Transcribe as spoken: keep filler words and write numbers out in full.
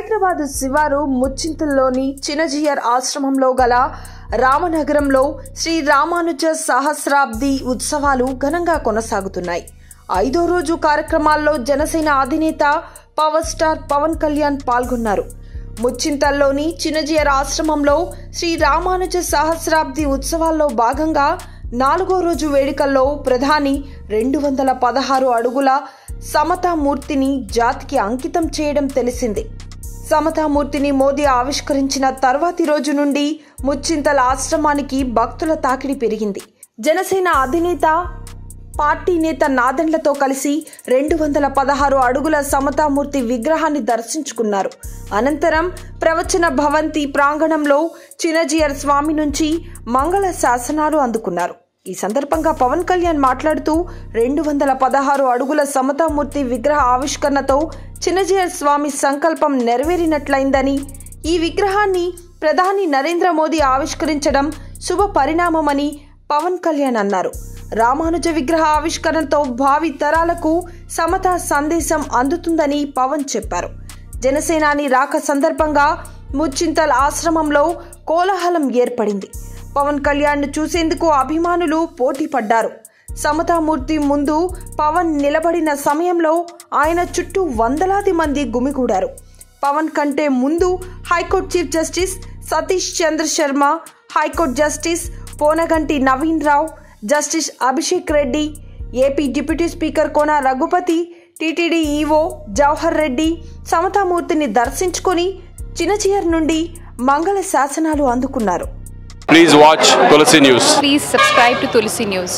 హైదరాబాద్ శివారు ముచ్చింతల్లోని చినజీయర్ ఆశ్రమంలో గల రామనగరంలో శ్రీ రామానుజ సహస్రాబ్ది ఉత్సవాలు ఘనంగా కొనసాగుతున్నాయి. ఐదో రోజు కార్యక్రమాల్లో జనసేన అధినేత పవర్ స్టార్ పవన్ కళ్యాణ్ పాల్గొన్నారు. ముచ్చింతల్లోని చినజీయర్ ఆశ్రమంలో శ్రీ రామానుజ సహస్రాబ్ది ఉత్సవాల్లో భాగంగా నాలుగో రోజు వేడుకల్లో ప్రధాని రెండు వందల పదహారు అడుగుల సమతామూర్తిని జాతికి అంకితం చేయడం తెలిసిందే. సమతామూర్తిని మోదీ ఆవిష్కరించిన తర్వాతి రోజు నుండి ముచ్చింతల ఆశ్రమానికి భక్తుల తాకిడి పెరిగింది. జనసేన అధినేత పార్టీ నేత నాదెండ్లతో కలిసి రెండు వందల పదహారు అడుగుల సమతామూర్తి విగ్రహాన్ని దర్శించుకున్నారు. అనంతరం ప్రవచన భవంతి ప్రాంగణంలో చినజీయర్ స్వామి నుంచి మంగళ శాసనాలు అందుకున్నారు. ఈ సందర్భంగా పవన్ కళ్యాణ్ మాట్లాడుతూ రెండు వందల పదహారు అడుగుల సమతామూర్తి విగ్రహ ఆవిష్కరణతో చినజీయర్ స్వామి సంకల్పం నెరవేరినట్లయిందని, ఈ విగ్రహాన్ని ప్రధాని నరేంద్ర మోదీ ఆవిష్కరించడం శుభ పరిణామమని పవన్ కళ్యాణ్ అన్నారు. రామానుజ విగ్రహ ఆవిష్కరణతో భావి తరాలకు సమతా సందేశం అందుతుందని పవన్ చెప్పారు. జనసేనాని రాక సందర్భంగా ముచ్చింతల్ ఆశ్రమంలో కోలాహలం ఏర్పడింది. పవన్ కళ్యాణ్ను చూసేందుకు అభిమానులు పోటీ పడ్డారు. సమతామూర్తి ముందు పవన్ నిలబడిన సమయంలో ఆయన చుట్టూ వందలాది మంది గుమిగూడారు. పవన్ కంటే ముందు high court chief justice Satish Chandra Sharma, high court justice Ponaganti Naveen Rao, justice Abhishek Reddy, AP deputy speaker Kona Raghupathi, TTD EO Jawahar Reddy సమతామూర్తిని దర్శించుకొని చినజీయర్ నుండి మంగళ శాసనాలు అందుకున్నారు. Please watch Tulasi News. Please subscribe to Tulasi News.